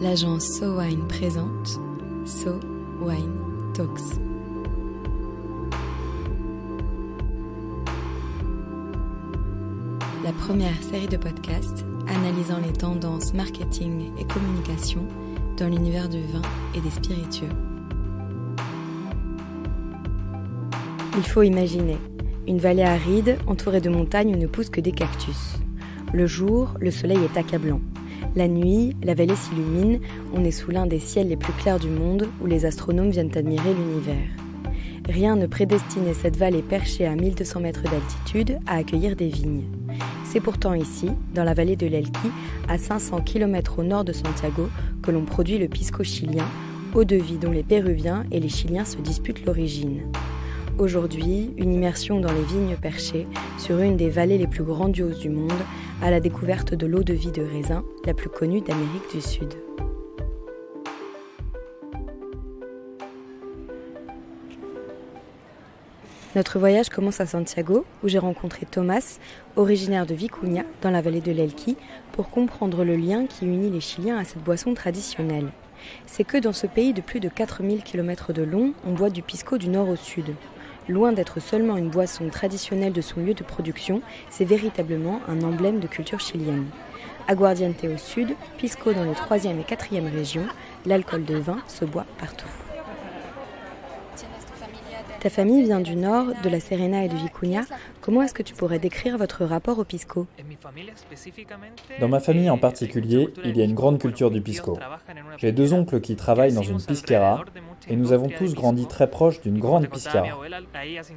l'agence SoWine présente SoWine Talks. La première série de podcasts analysant les tendances marketing et communication dans l'univers du vin et des spiritueux. Il faut imaginer une vallée aride entourée de montagnes où ne poussent que des cactus. Le jour, le soleil est accablant. La nuit, la vallée s'illumine, on est sous l'un des ciels les plus clairs du monde où les astronomes viennent admirer l'univers. Rien ne prédestinait cette vallée perchée à 1200 mètres d'altitude à accueillir des vignes. C'est pourtant ici, dans la vallée de l'Elqui, à 500 km au nord de Santiago, que l'on produit le pisco chilien, eau-de-vie dont les Péruviens et les Chiliens se disputent l'origine. Aujourd'hui, une immersion dans les vignes perchées, sur une des vallées les plus grandioses du monde, à la découverte de l'eau-de-vie de raisin, la plus connue d'Amérique du Sud. Notre voyage commence à Santiago, où j'ai rencontré Thomas, originaire de Vicuña, dans la vallée de l'Elqui, pour comprendre le lien qui unit les Chiliens à cette boisson traditionnelle. C'est que dans ce pays de plus de 4000 km de long, on boit du pisco du nord au sud. Loin d'être seulement une boisson traditionnelle de son lieu de production, c'est véritablement un emblème de culture chilienne. Aguardiente au sud, pisco dans les 3e et 4e régions, l'alcool de vin se boit partout. Ta famille vient du nord, de la Serena et de Vicuña. Comment est-ce que tu pourrais décrire votre rapport au pisco? Dans ma famille en particulier, il y a une grande culture du pisco. J'ai deux oncles qui travaillent dans une pisquera et nous avons tous grandi très proche d'une grande pisquera.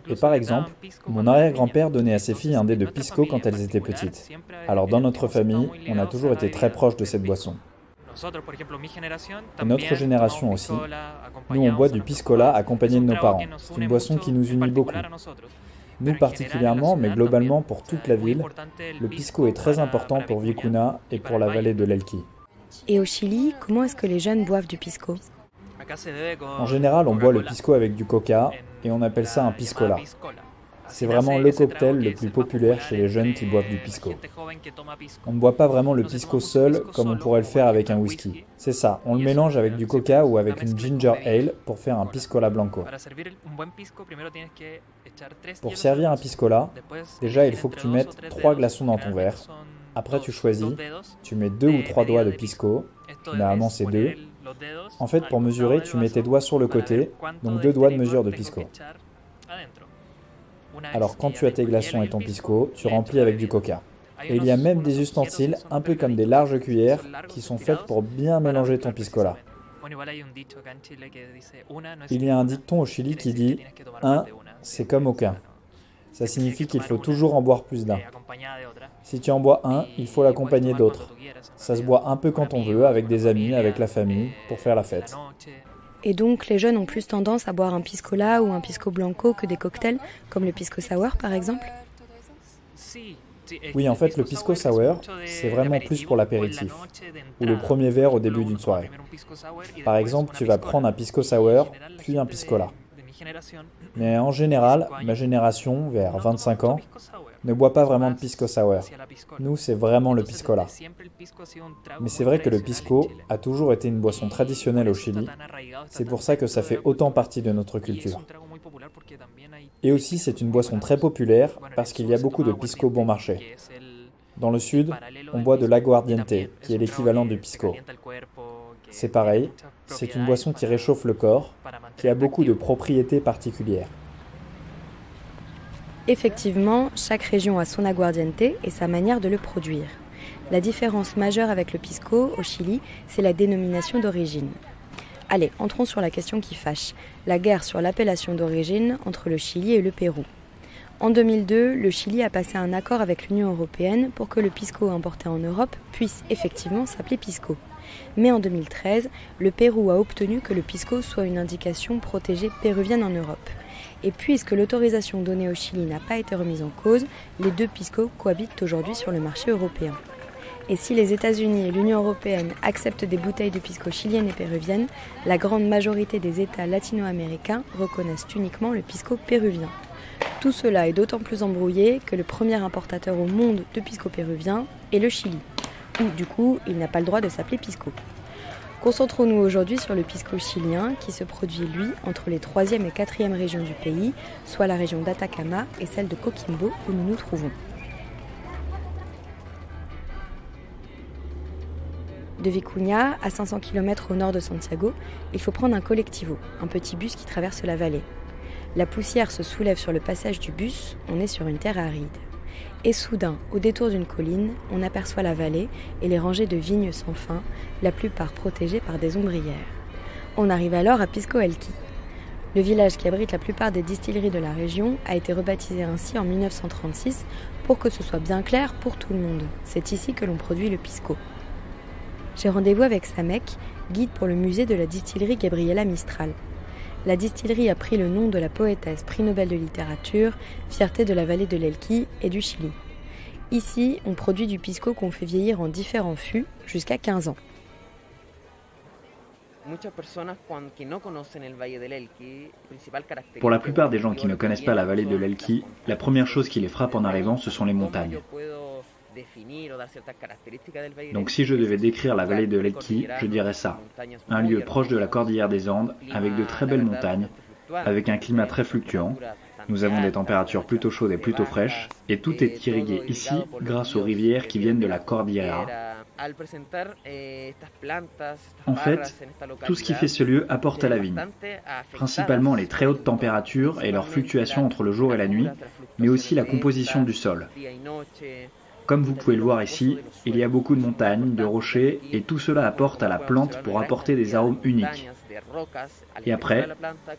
Et par exemple, mon arrière-grand-père donnait à ses filles un dé de pisco quand elles étaient petites. Alors dans notre famille, on a toujours été très proche de cette boisson. Et notre génération aussi, nous on boit du piscola accompagné de nos parents. C'est une boisson qui nous unit beaucoup. Nous particulièrement, mais globalement pour toute la ville, le pisco est très important pour Vicuña et pour la vallée de l'Elqui. Et au Chili, comment est-ce que les jeunes boivent du pisco? En général, on boit le pisco avec du coca et on appelle ça un piscola. C'est vraiment le cocktail le plus populaire chez les jeunes qui boivent du pisco. On ne boit pas vraiment le pisco seul comme on pourrait le faire avec un whisky. C'est ça, on le mélange avec du coca ou avec une ginger ale pour faire un piscola blanco. Pour servir un piscola, déjà il faut que tu mettes 3 glaçons dans ton verre. Après tu choisis, tu mets 2 ou 3 doigts de pisco, généralement c'est 2. En fait pour mesurer, tu mets tes doigts sur le côté, donc 2 doigts de mesure de pisco. Alors quand tu as tes glaçons et ton pisco, tu remplis avec du coca. Et il y a même des ustensiles, un peu comme des larges cuillères, qui sont faites pour bien mélanger ton piscola. Il y a un dicton au Chili qui dit « un, c'est comme aucun ». Ça signifie qu'il faut toujours en boire plus d'un. Si tu en bois un, il faut l'accompagner d'autres. Ça se boit un peu quand on veut, avec des amis, avec la famille, pour faire la fête. Et donc, les jeunes ont plus tendance à boire un piscola ou un pisco blanco que des cocktails, comme le pisco sour par exemple? Oui, en fait, le pisco sour, c'est vraiment plus pour l'apéritif, ou le premier verre au début d'une soirée. Par exemple, tu vas prendre un pisco sour, puis un piscola. Mais en général, ma génération, vers 25 ans, ne boit pas vraiment de pisco sour. Nous, c'est vraiment le piscola. Mais c'est vrai que le pisco a toujours été une boisson traditionnelle au Chili. C'est pour ça que ça fait autant partie de notre culture. Et aussi, c'est une boisson très populaire parce qu'il y a beaucoup de pisco bon marché. Dans le sud, on boit de l'aguardiente, qui est l'équivalent du pisco. C'est pareil, c'est une boisson qui réchauffe le corps, qui a beaucoup de propriétés particulières. Effectivement, chaque région a son aguardiente et sa manière de le produire. La différence majeure avec le pisco au Chili, c'est la dénomination d'origine. Allez, entrons sur la question qui fâche, la guerre sur l'appellation d'origine entre le Chili et le Pérou. En 2002, le Chili a passé un accord avec l'Union européenne pour que le pisco importé en Europe puisse effectivement s'appeler pisco. Mais en 2013, le Pérou a obtenu que le pisco soit une indication protégée péruvienne en Europe. Et puisque l'autorisation donnée au Chili n'a pas été remise en cause, les deux piscos cohabitent aujourd'hui sur le marché européen. Et si les États-Unis et l'Union européenne acceptent des bouteilles de pisco chiliennes et péruviennes, la grande majorité des États latino-américains reconnaissent uniquement le pisco péruvien. Tout cela est d'autant plus embrouillé que le premier importateur au monde de pisco péruvien est le Chili. Ou du coup, il n'a pas le droit de s'appeler pisco. Concentrons-nous aujourd'hui sur le pisco chilien qui se produit, lui, entre les 3e et 4e régions du pays, soit la région d'Atacama et celle de Coquimbo où nous nous trouvons. De Vicuña, à 500 km au nord de Santiago, il faut prendre un collectivo, un petit bus qui traverse la vallée. La poussière se soulève sur le passage du bus, on est sur une terre aride. Et soudain, au détour d'une colline, on aperçoit la vallée et les rangées de vignes sans fin, la plupart protégées par des ombrières. On arrive alors à Pisco Elqui. Le village qui abrite la plupart des distilleries de la région a été rebaptisé ainsi en 1936 pour que ce soit bien clair pour tout le monde. C'est ici que l'on produit le pisco. J'ai rendez-vous avec Samek, guide pour le musée de la distillerie Gabriela Mistral. La distillerie a pris le nom de la poétesse prix Nobel de littérature, fierté de la vallée de l'Elqui et du Chili. Ici, on produit du pisco qu'on fait vieillir en différents fûts jusqu'à 15 ans. Pour la plupart des gens qui ne connaissent pas la vallée de l'Elqui, la première chose qui les frappe en arrivant, ce sont les montagnes. Donc si je devais décrire la vallée de l'Elqui, je dirais ça. Un lieu proche de la cordillère des Andes, avec de très belles montagnes, avec un climat très fluctuant. Nous avons des températures plutôt chaudes et plutôt fraîches, et tout est irrigué ici grâce aux rivières qui viennent de la cordillère. En fait, tout ce qui fait ce lieu apporte à la vigne, principalement les très hautes températures et leurs fluctuations entre le jour et la nuit, mais aussi la composition du sol. Comme vous pouvez le voir ici, il y a beaucoup de montagnes, de rochers, et tout cela apporte à la plante pour apporter des arômes uniques. Et après,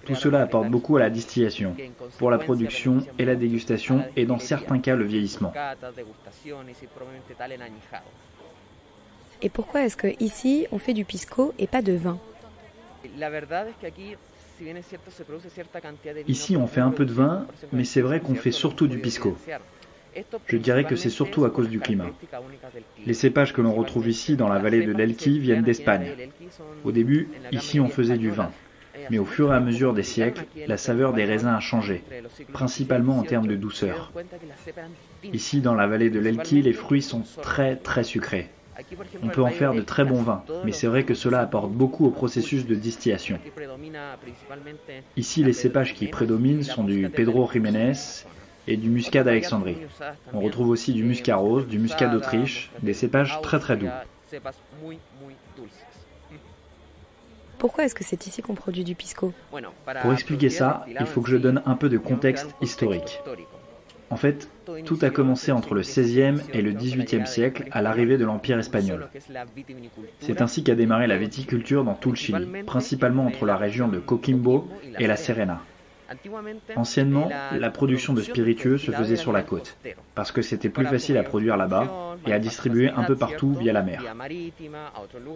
tout cela apporte beaucoup à la distillation, pour la production et la dégustation, et dans certains cas le vieillissement. Et pourquoi est-ce que ici on fait du pisco et pas de vin ? Ici on fait un peu de vin, mais c'est vrai qu'on fait surtout du pisco. Je dirais que c'est surtout à cause du climat. Les cépages que l'on retrouve ici dans la vallée de l'Elqui viennent d'Espagne. Au début, ici on faisait du vin. Mais au fur et à mesure des siècles, la saveur des raisins a changé, principalement en termes de douceur. Ici, dans la vallée de l'Elqui, les fruits sont très sucrés. On peut en faire de très bons vins, mais c'est vrai que cela apporte beaucoup au processus de distillation. Ici, les cépages qui prédominent sont du Pedro Jiménez et du muscat d'Alexandrie. On retrouve aussi du muscat rose, du muscat d'Autriche, des cépages très doux. Pourquoi est-ce que c'est ici qu'on produit du pisco ? Pour expliquer ça, il faut que je donne un peu de contexte historique. En fait, tout a commencé entre le XVIe et le XVIIIe siècle à l'arrivée de l'Empire espagnol. C'est ainsi qu'a démarré la viticulture dans tout le Chili, principalement entre la région de Coquimbo et la Serena. Anciennement, la production de spiritueux se faisait sur la côte, parce que c'était plus facile à produire là-bas et à distribuer un peu partout via la mer.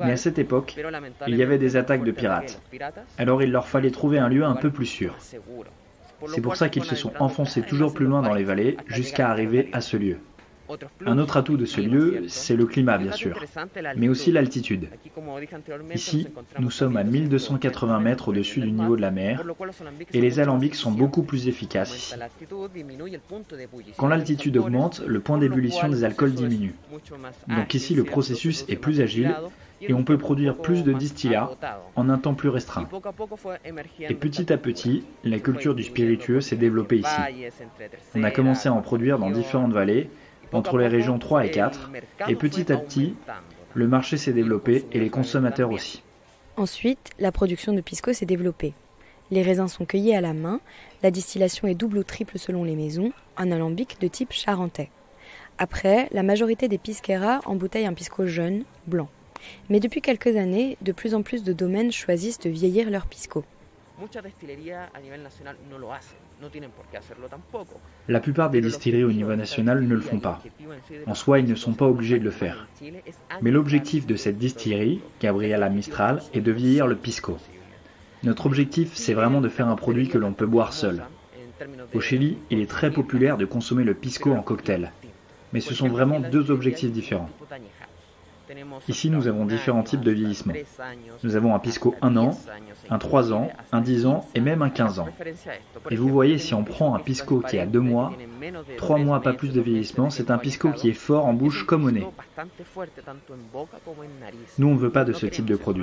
Mais à cette époque, il y avait des attaques de pirates, alors il leur fallait trouver un lieu un peu plus sûr. C'est pour ça qu'ils se sont enfoncés toujours plus loin dans les vallées jusqu'à arriver à ce lieu. Un autre atout de ce lieu, c'est le climat bien sûr, mais aussi l'altitude. Ici, nous sommes à 1280 mètres au-dessus du niveau de la mer, et les alambics sont beaucoup plus efficaces ici. Quand l'altitude augmente, le point d'ébullition des alcools diminue. Donc ici, le processus est plus agile, et on peut produire plus de distillats en un temps plus restreint. Et petit à petit, la culture du spiritueux s'est développée ici. On a commencé à en produire dans différentes vallées, entre les régions 3 et 4, et petit à petit, le marché s'est développé et les consommateurs aussi. Ensuite, la production de pisco s'est développée. Les raisins sont cueillis à la main, la distillation est double ou triple selon les maisons, un alambic de type Charentais. Après, la majorité des pisqueras embouteillent un pisco jeune, blanc. Mais depuis quelques années, de plus en plus de domaines choisissent de vieillir leur pisco. La plupart des distilleries au niveau national ne le font pas. En soi, ils ne sont pas obligés de le faire. Mais l'objectif de cette distillerie, Gabriela Mistral, est de vieillir le pisco. Notre objectif, c'est vraiment de faire un produit que l'on peut boire seul. Au Chili, il est très populaire de consommer le pisco en cocktail. Mais ce sont vraiment deux objectifs différents. Ici, nous avons différents types de vieillissement. Nous avons un pisco 1 an, un 3 ans, un 10 ans et même un 15 ans. Et vous voyez, si on prend un pisco qui a 2 mois, 3 mois pas plus de vieillissement, c'est un pisco qui est fort en bouche comme au nez. Nous, on ne veut pas de ce type de produit.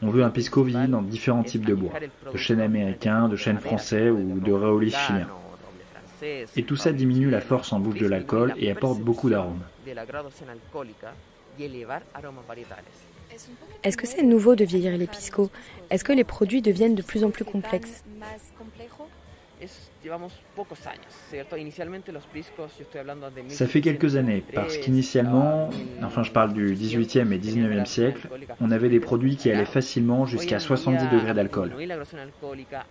On veut un pisco vieilli dans différents types de bois, de chêne américain, de chêne français ou de raulí chilien. Et tout ça diminue la force en bouche de l'alcool et apporte beaucoup d'arômes. Est-ce que c'est nouveau de vieillir les piscos? Est-ce que les produits deviennent de plus en plus complexes? Ça fait quelques années, parce qu'initialement, enfin je parle du 18e et 19e siècle, on avait des produits qui allaient facilement jusqu'à 70 degrés d'alcool.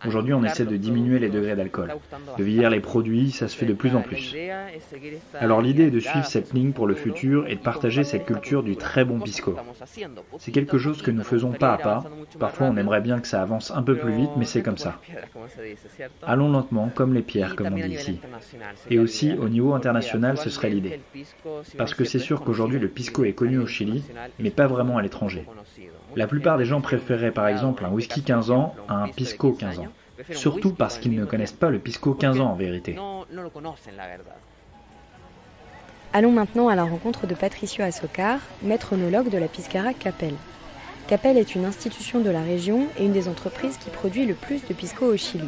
Aujourd'hui, on essaie de diminuer les degrés d'alcool. De vieillir les produits, ça se fait de plus en plus. Alors l'idée est de suivre cette ligne pour le futur et de partager cette culture du très bon pisco. C'est quelque chose que nous faisons pas à pas. Parfois, on aimerait bien que ça avance un peu plus vite, mais c'est comme ça. Allons lentement, comme les pierres, comme on dit ici. Et aussi, au niveau international, ce serait l'idée. Parce que c'est sûr qu'aujourd'hui, le pisco est connu au Chili, mais pas vraiment à l'étranger. La plupart des gens préféraient par exemple un whisky 15 ans à un pisco 15 ans. Surtout parce qu'ils ne connaissent pas le pisco 15 ans en vérité. Allons maintenant à la rencontre de Patricio Asocar, maître œnologue de la Pisquera Capel. Capel est une institution de la région et une des entreprises qui produit le plus de pisco au Chili.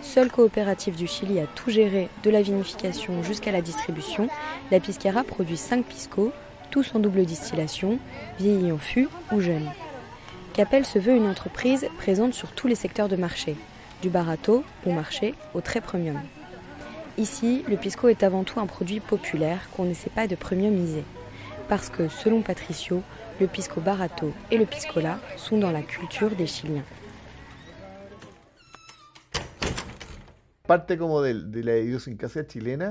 Seule coopérative du Chili à tout gérer, de la vinification jusqu'à la distribution, la Pisquera produit 5 piscos, tous en double distillation, vieillis en fût ou jeunes. Capel se veut une entreprise présente sur tous les secteurs de marché, du barato, bon marché, au très premium. Ici, le pisco est avant tout un produit populaire qu'on n'essaie pas de premiumiser, parce que, selon Patricio, le pisco barato et le piscola sont dans la culture des Chiliens.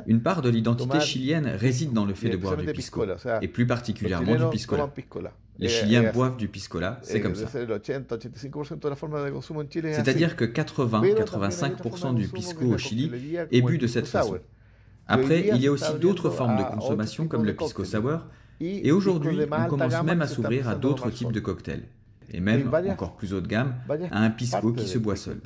Une part de l'identité chilienne réside dans le fait de boire du pisco, et plus particulièrement du piscola. Les Chiliens boivent du piscola, c'est comme ça. C'est-à-dire que 80-85% du pisco au Chili est bu de cette façon. Après, il y a aussi d'autres formes de consommation comme le pisco sour, et aujourd'hui, on commence même à s'ouvrir à d'autres types de cocktails, et même, encore plus haut de gamme, à un pisco qui se boit seul.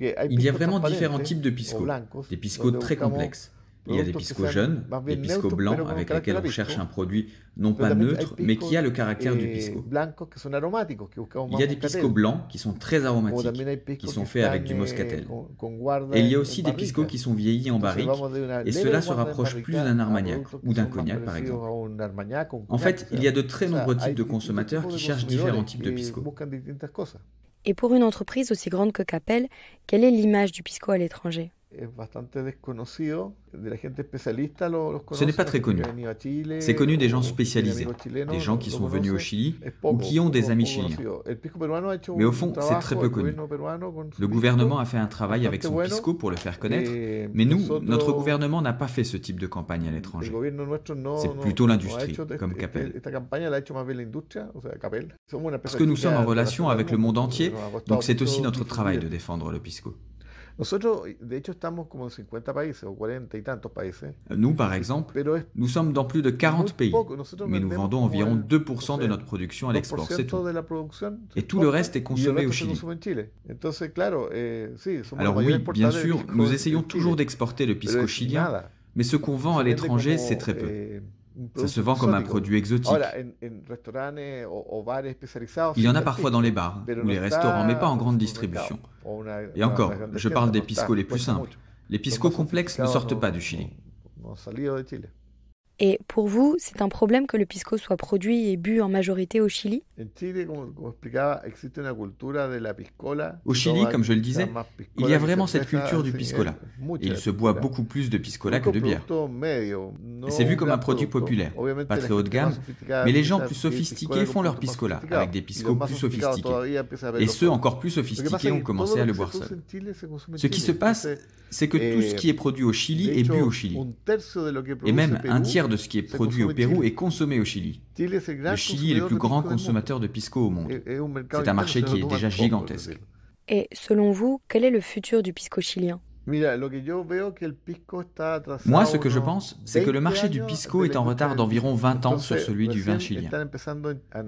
Il y a vraiment différents types de pisco, des piscos très complexes. Il y a des piscos jeunes, des piscos blancs avec lesquels on cherche un produit non pas neutre, mais qui a le caractère du pisco. Il y a des piscos blancs qui sont très aromatiques, qui sont faits avec du moscatel. Et il y a aussi des piscos qui sont vieillis en barrique, et cela se rapproche plus d'un armagnac ou d'un cognac par exemple. En fait, il y a de très nombreux types de consommateurs qui cherchent différents types de pisco. Et pour une entreprise aussi grande que Capel, quelle est l'image du pisco à l'étranger? Ce n'est pas très connu. C'est connu des gens spécialisés, des gens qui sont venus au Chili ou qui ont des amis chiliens. Mais au fond, c'est très peu connu. Le gouvernement a fait un travail avec son pisco pour le faire connaître, mais nous, notre gouvernement n'a pas fait ce type de campagne à l'étranger. C'est plutôt l'industrie, comme Capel. Parce que nous sommes en relation avec le monde entier, donc c'est aussi notre travail de défendre le pisco. Nous, par exemple, nous sommes dans plus de 40 pays, mais nous vendons environ 2% de notre production à l'export, c'est tout. Et tout le reste est consommé au Chili. Alors oui, bien sûr, nous essayons toujours d'exporter le pisco chilien, mais ce qu'on vend à l'étranger, c'est très peu. Ça se vend comme un produit exotique. Il y en a parfois dans les bars ou les restaurants, mais pas en grande distribution. Et encore, je parle des piscos les plus simples. Les piscos complexes ne sortent pas du Chili. Et pour vous, c'est un problème que le pisco soit produit et bu en majorité au Chili? Au Chili, comme je le disais, il y a vraiment cette culture du piscola. Et il se boit beaucoup plus de piscola que de bière. C'est vu comme un produit populaire, pas très haut de gamme, mais les gens plus sophistiqués font leur piscola avec des piscos plus sophistiqués. Et ceux encore plus sophistiqués ont commencé à le boire seul. Ce qui se passe, c'est que tout ce qui est produit au Chili est bu au Chili. Et même un tiers de ce qui est produit au Pérou est consommé au Chili. Le Chili est le plus grand consommateur de pisco au monde. C'est un marché qui est déjà gigantesque. Et selon vous, quel est le futur du pisco chilien? Moi, ce que je pense, c'est que le marché du pisco est en retard d'environ 20 ans sur celui du vin chilien.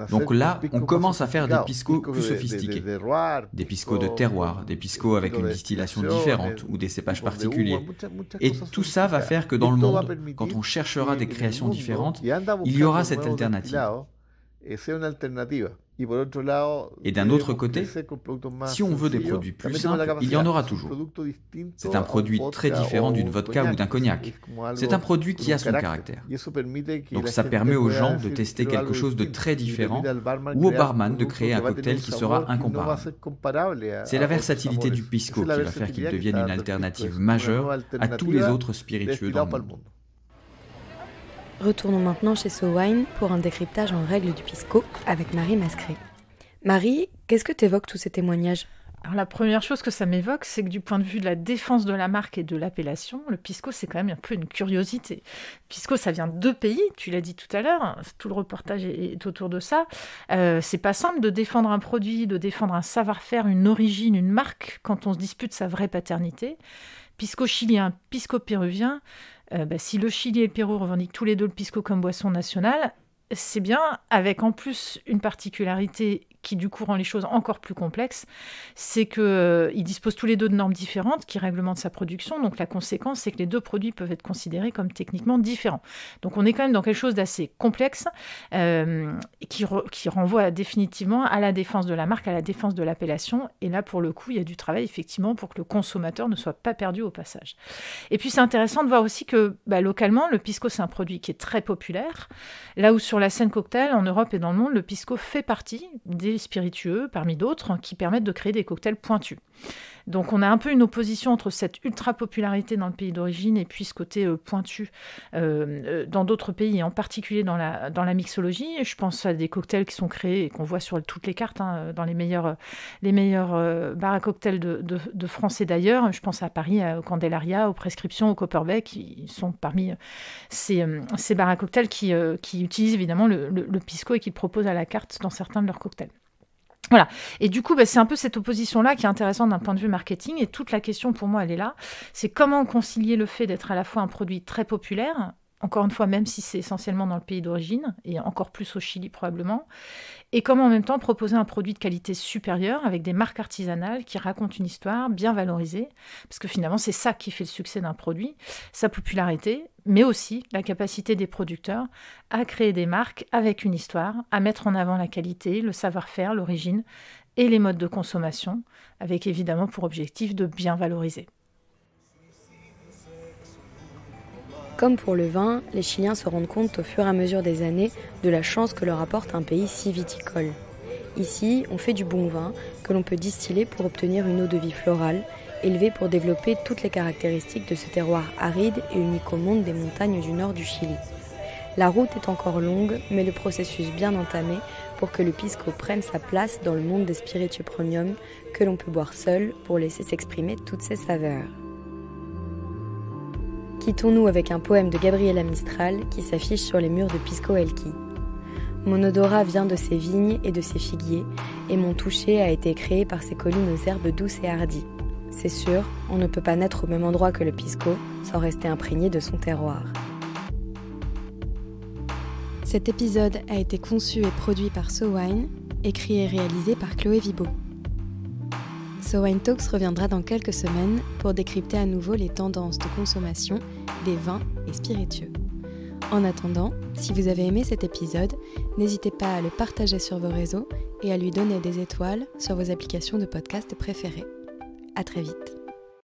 Donc là, on commence à faire des piscos plus sophistiqués. Des piscos de terroir, des piscos avec une distillation différente ou des cépages particuliers. Et tout ça va faire que dans le monde, quand on cherchera des créations différentes, il y aura cette alternative. Et d'un autre côté, si on veut des produits plus simples, il y en aura toujours. C'est un produit très différent d'une vodka ou d'un cognac. C'est un produit qui a son caractère. Donc ça permet aux gens de tester quelque chose de très différent ou au barman de créer un cocktail qui sera incomparable. C'est la versatilité du pisco qui va faire qu'il devienne une alternative majeure à tous les autres spiritueux dans le monde. Retournons maintenant chez SoWine pour un décryptage en règle du pisco avec Marie Mascret. Marie, qu'est-ce que t'évoques tous ces témoignages? Alors la première chose que ça m'évoque, c'est que du point de vue de la défense de la marque et de l'appellation, le pisco, c'est quand même un peu une curiosité. Pisco, ça vient de deux pays, tu l'as dit tout à l'heure, tout le reportage est autour de ça. C'est pas simple de défendre un produit, de défendre un savoir-faire, une origine, une marque, quand on se dispute sa vraie paternité. Pisco chilien, pisco péruvien, si le Chili et le Pérou revendiquent tous les deux le pisco comme boisson nationale, c'est bien, avec en plus une particularité qui du coup rend les choses encore plus complexes, c'est qu'ils disposent tous les deux de normes différentes qui réglementent sa production, donc la conséquence c'est que les deux produits peuvent être considérés comme techniquement différents. Donc on est quand même dans quelque chose d'assez complexe qui renvoie définitivement à la défense de la marque, à la défense de l'appellation, et là pour le coup il y a du travail effectivement pour que le consommateur ne soit pas perdu au passage. Et puis c'est intéressant de voir aussi que localement le pisco c'est un produit qui est très populaire, là où sur la scène cocktail en Europe et dans le monde le pisco fait partie des spiritueux, parmi d'autres, qui permettent de créer des cocktails pointus. Donc on a un peu une opposition entre cette ultra-popularité dans le pays d'origine et puis ce côté pointu dans d'autres pays, et en particulier dans la mixologie. Je pense à des cocktails qui sont créés et qu'on voit sur toutes les cartes, hein, dans les meilleurs bars à cocktails de France et d'ailleurs. Je pense à Paris, au Candelaria, aux Prescriptions, au Copperbeck. Ils sont parmi ces bars à cocktails qui utilisent évidemment le pisco et qui le proposent à la carte dans certains de leurs cocktails. Voilà. Et du coup, c'est un peu cette opposition-là qui est intéressante d'un point de vue marketing. Et toute la question, pour moi, elle est là. C'est comment concilier le fait d'être à la fois un produit très populaire, encore une fois, même si c'est essentiellement dans le pays d'origine, et encore plus au Chili probablement, et comment en même temps proposer un produit de qualité supérieure avec des marques artisanales qui racontent une histoire bien valorisée, parce que finalement, c'est ça qui fait le succès d'un produit, sa popularité, mais aussi la capacité des producteurs à créer des marques avec une histoire, à mettre en avant la qualité, le savoir-faire, l'origine et les modes de consommation, avec évidemment pour objectif de bien valoriser. Comme pour le vin, les Chiliens se rendent compte au fur et à mesure des années de la chance que leur apporte un pays si viticole. Ici, on fait du bon vin que l'on peut distiller pour obtenir une eau de vie florale, élevée pour développer toutes les caractéristiques de ce terroir aride et unique au monde des montagnes du nord du Chili. La route est encore longue, mais le processus bien entamé pour que le pisco prenne sa place dans le monde des spiritueux premium que l'on peut boire seul pour laisser s'exprimer toutes ses saveurs. Quittons-nous avec un poème de Gabriela Mistral qui s'affiche sur les murs de Pisco Elqui. Mon odorat vient de ses vignes et de ses figuiers, et mon toucher a été créé par ses collines aux herbes douces et hardies. C'est sûr, on ne peut pas naître au même endroit que le pisco sans rester imprégné de son terroir. Cet épisode a été conçu et produit par SoWine, écrit et réalisé par Chloé Vibaud. SoWine Talks reviendra dans quelques semaines pour décrypter à nouveau les tendances de consommation des vins et spiritueux. En attendant, si vous avez aimé cet épisode, n'hésitez pas à le partager sur vos réseaux et à lui donner des étoiles sur vos applications de podcast préférées. À très vite.